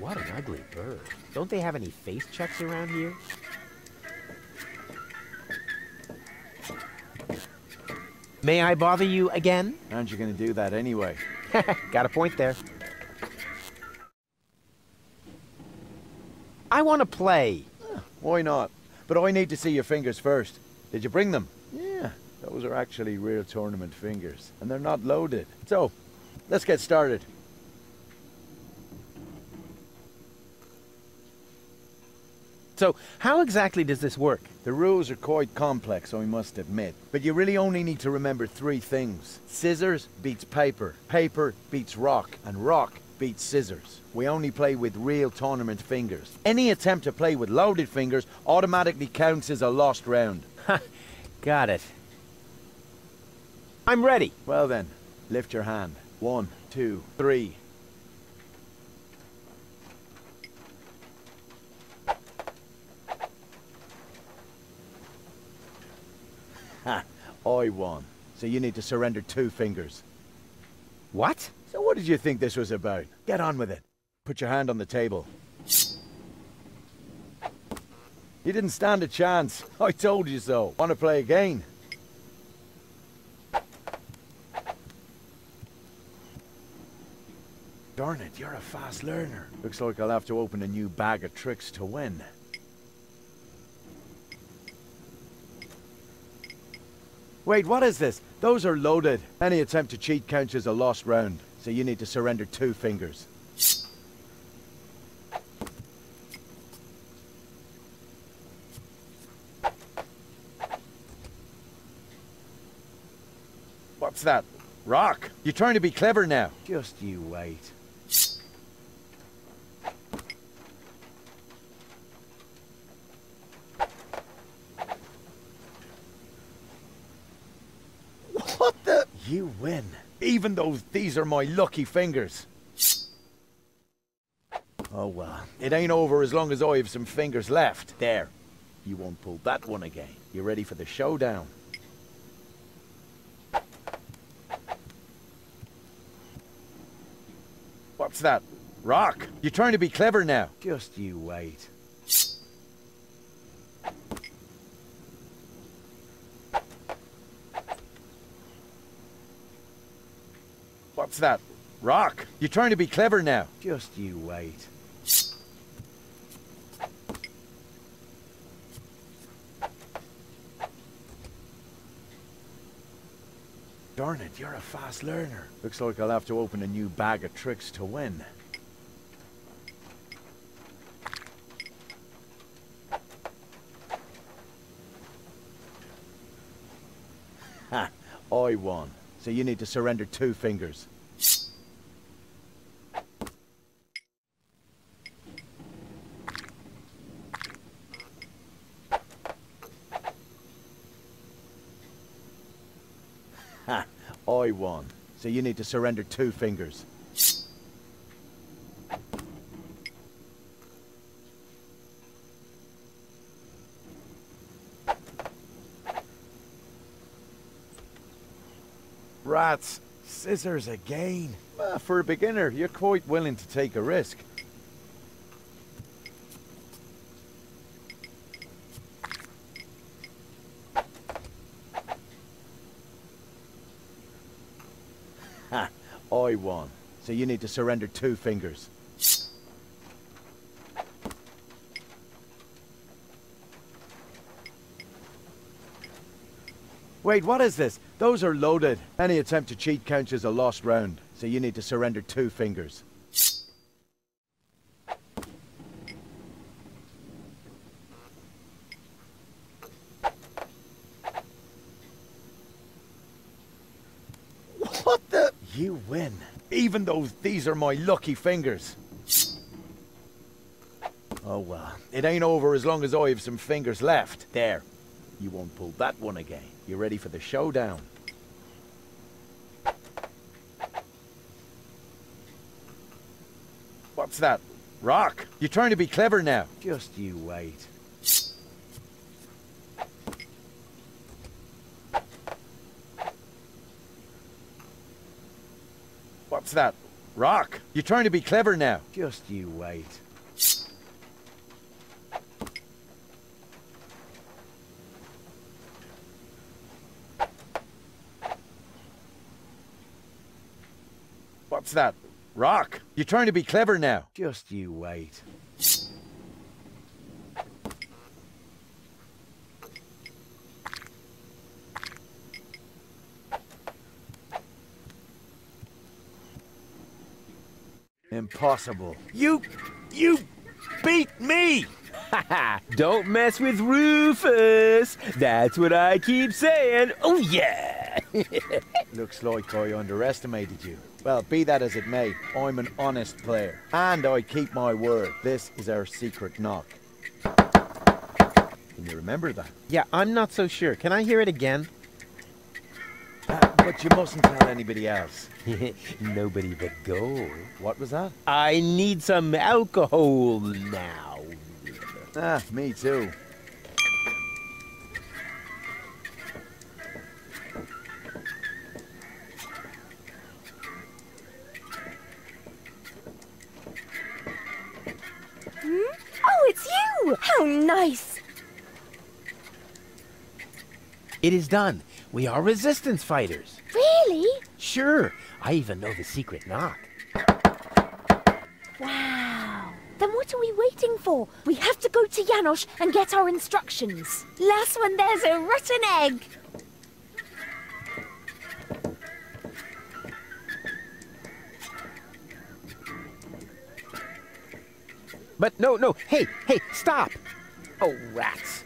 What an ugly bird. Don't they have any face checks around here? May I bother you again? Aren't you going to do that anyway? Got a point there. I want to play. Why not? But I need to see your fingers first. Did you bring them? Yeah, those are actually real tournament fingers, and they're not loaded. So, let's get started. So, how exactly does this work? The rules are quite complex, I must admit. But you really only need to remember three things. Scissors beats paper, paper beats rock, and rock beats scissors. We only play with real tournament fingers. Any attempt to play with loaded fingers automatically counts as a lost round. Ha! Got it. I'm ready. Well then, lift your hand. 1, 2, 3. Ha! I won. So you need to surrender 2 fingers. What? So what did you think this was about? Get on with it. Put your hand on the table. You didn't stand a chance. I told you so. Want to play again? Darn it, you're a fast learner. Looks like I'll have to open a new bag of tricks to win. Wait, what is this? Those are loaded. Any attempt to cheat counts as a lost round, so you need to surrender 2 fingers. What's that? Rock? You're trying to be clever now. Just you wait. You win, even though these are my lucky fingers. Oh well, it ain't over as long as I have some fingers left. There, you won't pull that one again. You ready for the showdown? What's that? Rock? You're trying to be clever now. Just you wait. What's that? Rock? You're trying to be clever now. Just you wait. Darn it, you're a fast learner. Looks like I'll have to open a new bag of tricks to win. Ha! I won. So you need to surrender 2 fingers. Ha! I won. So you need to surrender 2 fingers. Rats. Scissors again. Well, for a beginner, you're quite willing to take a risk. Ha! I won. So you need to surrender 2 fingers. Wait, what is this? Those are loaded. Any attempt to cheat counts as a lost round, so you need to surrender 2 fingers. What the? You win, even though these are my lucky fingers. Oh well, it ain't over as long as I have some fingers left. There. You won't pull that one again. You ready for the showdown? What's that? Rock? You're trying to be clever now. Just you wait. What's that? Rock, you're trying to be clever now. Just you wait. What's that? Rock, you're trying to be clever now. Just you wait. Impossible. You beat me! Haha, don't mess with Rufus. That's what I keep saying. Oh, yeah. Looks like I underestimated you. Well, be that as it may, I'm an honest player. And I keep my word. This is our secret knock. Can you remember that? Yeah, I'm not so sure. Can I hear it again? But you mustn't tell anybody else. Nobody but gold. What was that? I need some alcohol now. Ah, me too. Hmm? Oh, it's you! How nice! It is done. We are resistance fighters. Really? Sure. I even know the secret knock. Wow. Then what are we waiting for? We have to go to Janosch and get our instructions. Last one, there's a rotten egg. But no. Hey, stop. Oh, rats.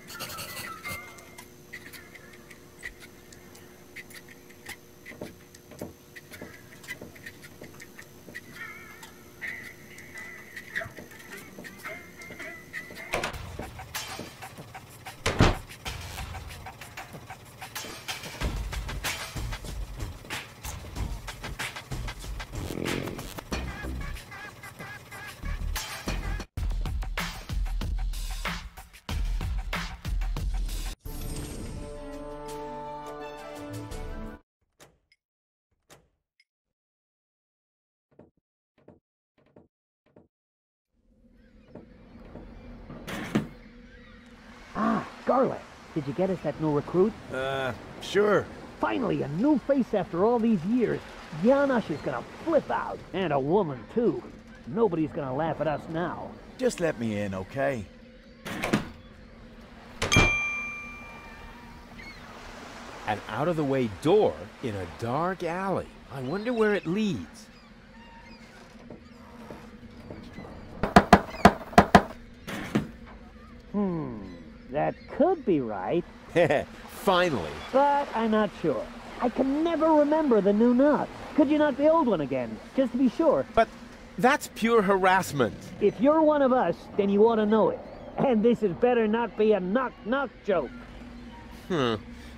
Garlic, did you get us that new recruit? Sure. Finally, a new face after all these years. Janosch is gonna flip out. And a woman, too. Nobody's gonna laugh at us now. Just let me in, okay? An out-of-the-way door in a dark alley. I wonder where it leads. That could be right. Finally. But I'm not sure. I can never remember the new knock. Could you knock the old one again, just to be sure? But that's pure harassment. If you're one of us, then you ought to know it. And this had better not be a knock-knock joke.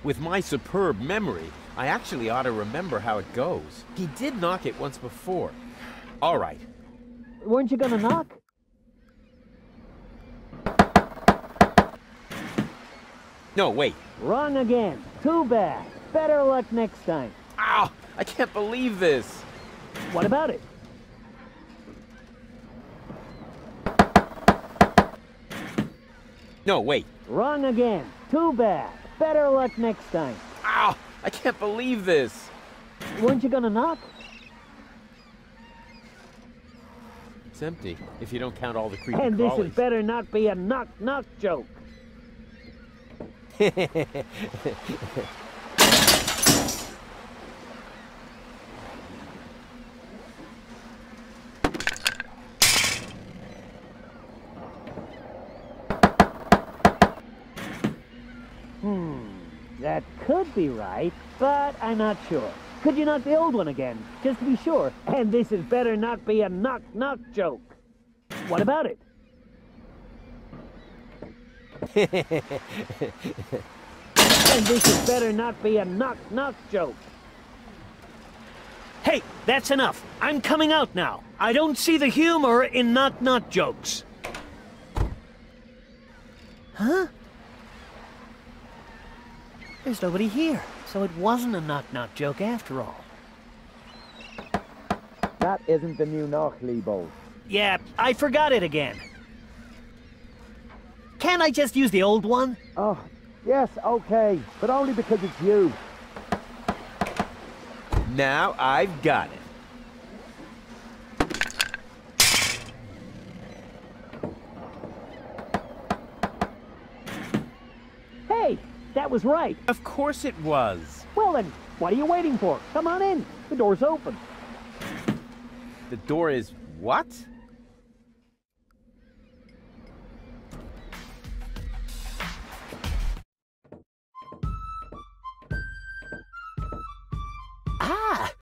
With my superb memory, I actually ought to remember how it goes. He did knock it once before. All right. Weren't you gonna knock? No, wait. Wrong again. Too bad. Better luck next time. Ow! I can't believe this. What about it? No, wait. Wrong again. Too bad. Better luck next time. Ow! I can't believe this. Weren't you gonna knock? It's empty, if you don't count all the creepy crawlies. And this had better not be a knock-knock joke. That could be right, but I'm not sure. Could you knock the old one again, just to be sure? And this had better not be a knock-knock joke. What about it? And this had better not be a knock-knock joke. Hey, that's enough. I'm coming out now. I don't see the humor in knock-knock jokes. Huh? There's nobody here, so it wasn't a knock-knock joke after all. That isn't the new knock, Lebo. Yeah, I forgot it again. Can't I just use the old one? Oh, yes, okay, but only because it's you. Now I've got it. Hey, that was right. Of course it was. Well then, what are you waiting for? Come on in. The door's open. The door is what?